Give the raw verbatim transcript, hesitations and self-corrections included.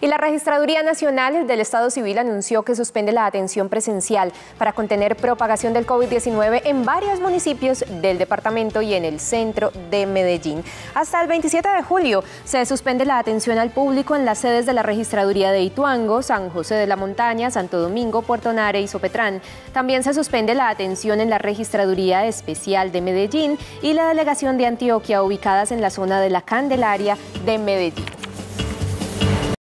Y la Registraduría Nacional del Estado Civil anunció que suspende la atención presencial para contener propagación del COVID diecinueve en varios municipios del departamento y en el centro de Medellín. Hasta el veintisiete de julio se suspende la atención al público en las sedes de la Registraduría de Ituango, San José de la Montaña, Santo Domingo, Puerto Nare y Sopetrán. También se suspende la atención en la Registraduría Especial de Medellín y la Delegación de Antioquia, ubicadas en la zona de La Candelaria de Medellín.